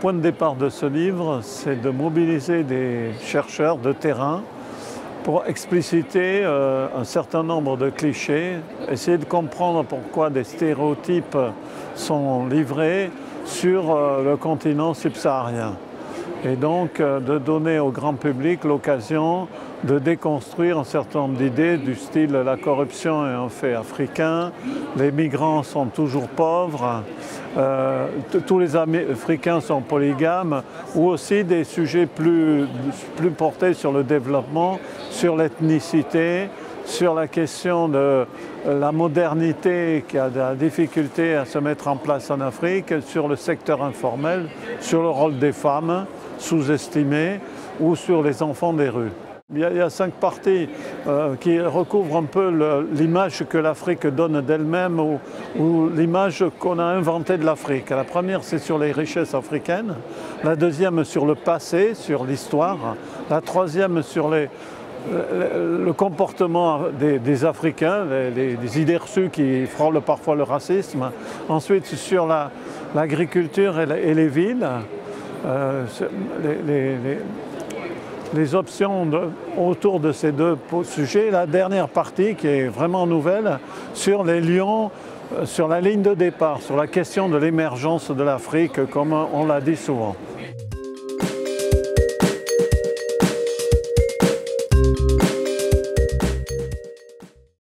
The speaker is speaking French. point de départ de ce livre, c'est de mobiliser des chercheurs de terrain pour expliciter un certain nombre de clichés, essayer de comprendre pourquoi des stéréotypes sont livrés sur le continent subsaharien. Et donc de donner au grand public l'occasion de déconstruire un certain nombre d'idées du style la corruption est un fait africain, les migrants sont toujours pauvres, tous les Africains sont polygames, ou aussi des sujets plus portés sur le développement, sur l'ethnicité, sur la question de la modernité qui a de la difficulté à se mettre en place en Afrique, sur le secteur informel, sur le rôle des femmes sous-estimées ou sur les enfants des rues. Il y a 5 parties qui recouvrent un peu l'image que l'Afrique donne d'elle-même ou l'image qu'on a inventée de l'Afrique. La première, c'est sur les richesses africaines. La deuxième, sur le passé, sur l'histoire. La troisième, sur le comportement des Africains, les idées reçues qui frôlent parfois le racisme. Ensuite, sur l'agriculture et les villes. Les options autour de ces 2 sujets. La dernière partie, qui est vraiment nouvelle, sur les lions, sur la ligne de départ, sur la question de l'émergence de l'Afrique, comme on l'a dit souvent.